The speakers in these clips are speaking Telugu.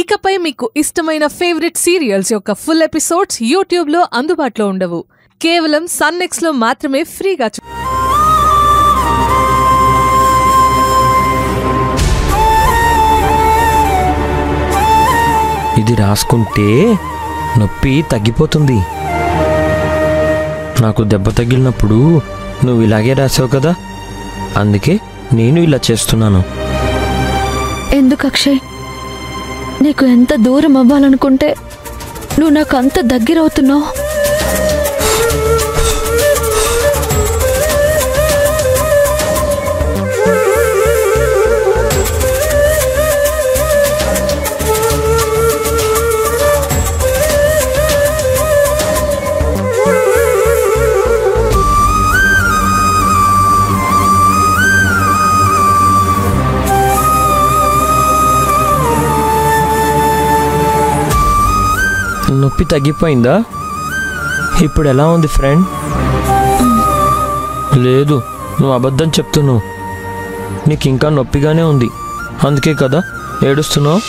ఇకపై మీకు ఇష్టమైన ఫేవరెట్ సీరియల్స్ యొక్క ఫుల్ ఎపిసోడ్స్ యూట్యూబ్ లో అందుబాటులో ఉండవు. కేవలం సన్ నెక్స్ట్ లో మాత్రమే ఫ్రీగా ఇది రాసుకుంటే నొప్పి తగ్గిపోతుంది. నాకు దెబ్బ తగిలినప్పుడు నువ్వు ఇలాగే రాసావు కదా, అందుకే నేను ఇలా చేస్తున్నాను. ఎందుకు అక్షయ్, నీకు ఎంత దూరం అవ్వాలనుకుంటే నువ్వు నాకు అంత దగ్గర అవుతున్నావు. నొప్పి తగ్గిపోయిందా? ఇప్పుడు ఎలా ఉంది ఫ్రెండ్? లేదు, నువ్వు అబద్ధం చెప్తున్నావు. నీకు ఇంకా నొప్పిగానే ఉంది, అందుకే కదా ఏడుస్తున్నావు.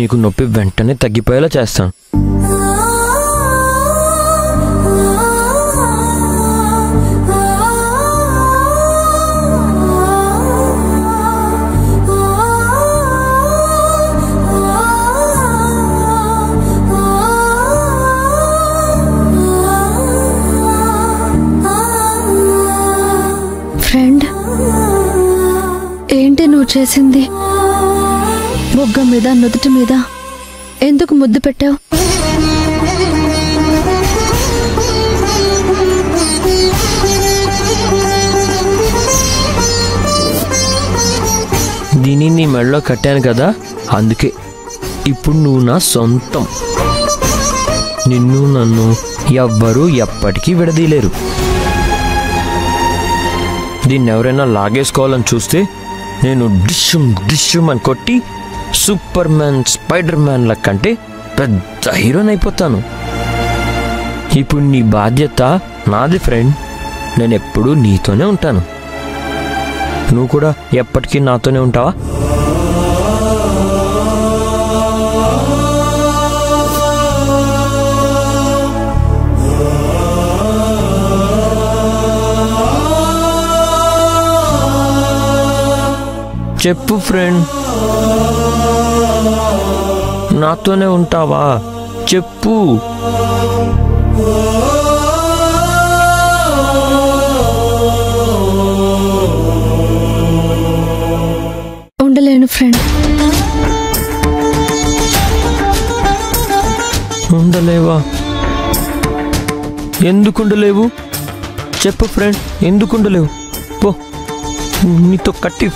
నీకు నొప్పి వెంటనే తగ్గిపోయేలా చేస్తాను. చేసింది బొగ్గ మీద, నుదుటి మీద ఎందుకు ముద్దు పెట్టావు? దీన్ని నీ మెడలో కట్టాను కదా, అందుకే ఇప్పుడు నువ్వు నా సొంతం. నిన్ను నన్ను ఎవ్వరూ ఎప్పటికీ విడదీయలేరు. దీన్ని ఎవరైనా లాగేసుకోవాలని చూస్తే నేను డిష్యూమ్ డిష్యూమ్ అని కొట్టి సూపర్ మ్యాన్, స్పైడర్ మ్యాన్ లా కంటే పెద్ద హీరోని అయిపోతాను. ఇప్పుడు నీ బాధ్యత నాది ఫ్రెండ్. నేను ఎప్పుడూ నీతోనే ఉంటాను. నువ్వు కూడా ఎప్పటికీ నాతోనే ఉంటావా? చెప్పు ఫ్రెండ్, నాతోనే ఉంటావా? చెప్పు. ఉండలేను ఫ్రెండ్. ఉండలేవా? ఎందుకుండలేవు? చెప్పు ఫ్రెండ్, ఎందుకుండలేవు? పో, నీతో కట్టి.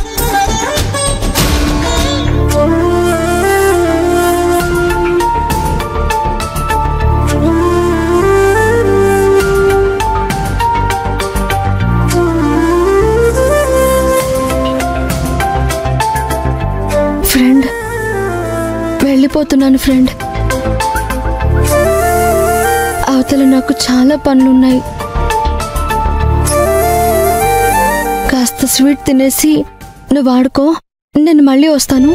ఫ్రెండ్, వెళ్ళిపోతున్నాను ఫ్రెండ్. అవతల నాకు చాలా పనులున్నాయి. కాస్త స్వీట్ తినేసి నువ్వు ఆడుకో, నేను మళ్ళీ వస్తాను.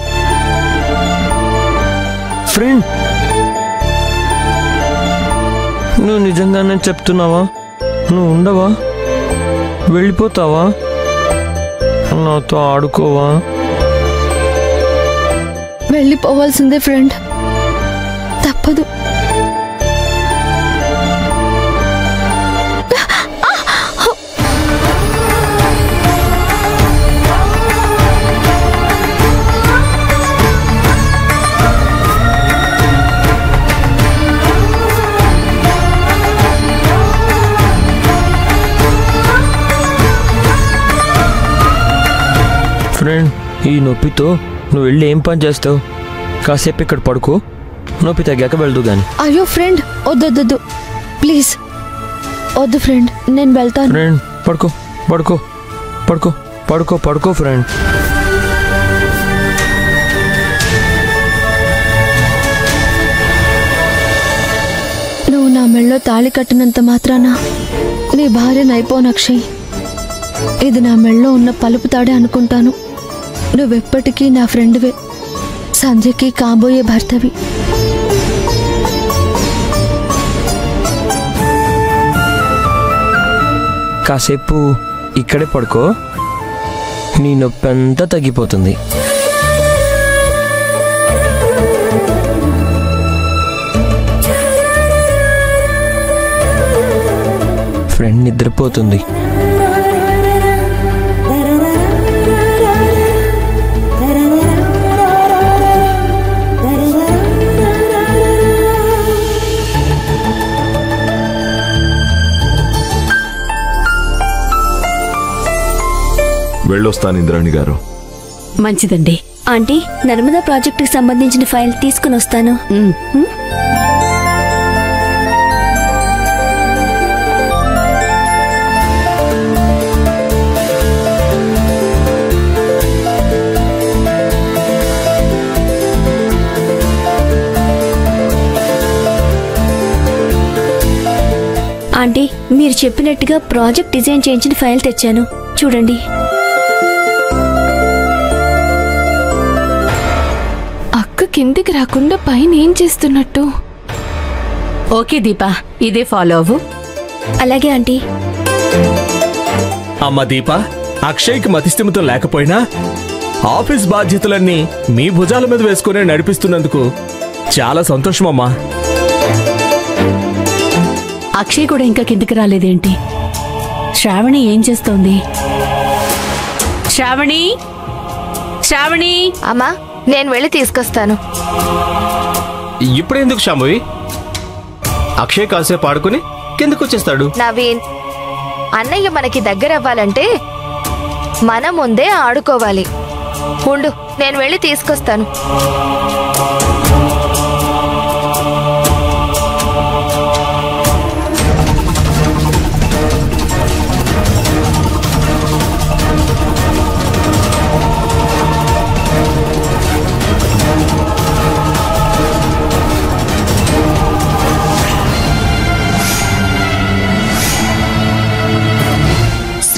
ఫ్రెండ్, నువ్వు నిజంగానే చెప్తున్నావా? నువ్వు ఉండవా? వెళ్ళిపోతావా? నాతో ఆడుకోవా? వెళ్ళిపోవాల్సిందే ఫ్రెండ్, తప్పదు. ఫ్రెండ్, ఈ నొప్పితో నువ్వు వెళ్ళి ఏం పని చేస్తావు? కాసేపు ఇక్కడ పడుకో, నొప్పి తగ్గాక వెళ్దు గాని. అయ్యో ఫ్రెండ్, వద్దొద్దు ప్లీజ్, వద్దు ఫ్రెండ్, నేను వెళ్తాను. ఫ్రెండ్ పడుకో పడుకో పడుకో పడుకో పడుకో ఫ్రెండ్. నువ్వు నా మెళ్ళో తాళి కట్టినంత మాత్రాన నీ భార్యను అయిపోనక్షయ్. ఇది నా మెళ్ళో ఉన్న పలుపుతాడే అనుకుంటాను. నువ్వెప్పటికీ నా ఫ్రెండ్వే. సంధ్యకి కాబోయే భర్తవి. కాసేపు ఇక్కడే పడుకో, నీ నొప్పంతా తగ్గిపోతుంది. ఫ్రెండ్ నిద్రపోతుంది. వెళ్ళొస్తాను ఇంద్రాణి గారు. మంచిదండి ఆంటీ, నర్మదా ప్రాజెక్టుకి సంబంధించిన ఫైల్ తీసుకుని వస్తాను. ఆంటీ, మీరు చెప్పినట్టుగా ప్రాజెక్ట్ డిజైన్ చేయించిన ఫైల్ తెచ్చాను, చూడండి. కిందికి రాకుండా పైన ఏం చేస్తున్నట్టు. ఓకే దీపా, ఇదే ఫాలో అవ్వు. అలాగే ఆంటీ. అమ్మ దీపా, అక్షయ్కి మతిస్థిమితం లేకపోయినా ఆఫీస్ బాధ్యతలన్నీ మీ భుజాల మీద వేసుకునే నడిపిస్తున్నందుకు చాలా సంతోషమమ్మా. అక్షయ్ కూడా ఇంకా కిందికి రాలేదేంటి? శ్రావణి ఏం చేస్తోంది? శ్రావణి, శ్రావణి. అమ్మా, నేను వెళ్ళి తీసుకొస్తాను. ఇప్పుడెందుకు శాంభవి? అక్షయ్ కాసేపు ఆడుకుని కిందకు వచ్చేస్తాడు. నవీన్ అన్నయ్య మనకి దగ్గర అవ్వాలంటే మన ముందే ఆడుకోవాలి. ఉండు, నేను వెళ్ళి తీసుకొస్తాను.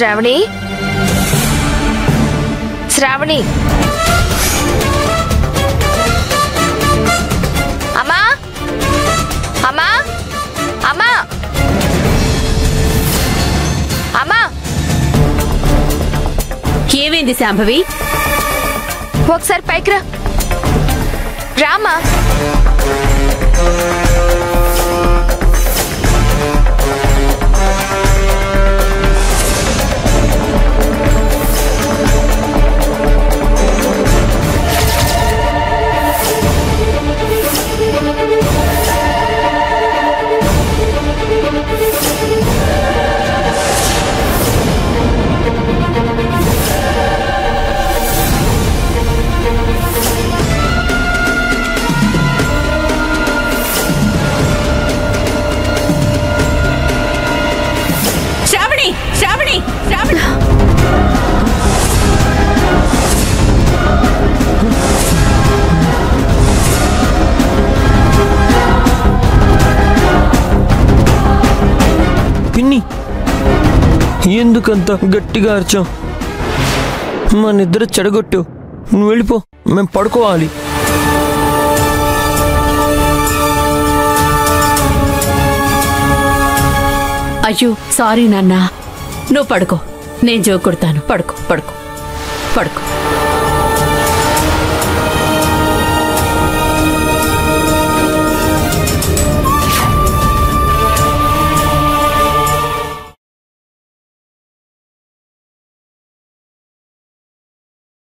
శ్రావణి, శ్రావణి. అమ్మా, అమ్మా, అమ్మా, అమ్మా. ఏమైంది శాంభవి? ఒకసారి పైకి రా. రామా, ఎందుకంత గట్టిగా అర్చాం? మా నిద్ర చెడగొట్టు. నువ్వు వెళ్ళిపో, మేము పడుకోవాలి. అయ్యో సారీ నాన్న, నువ్వు పడుకో, నేను జోకొడతాను. పడుకో పడుకో పడుకో.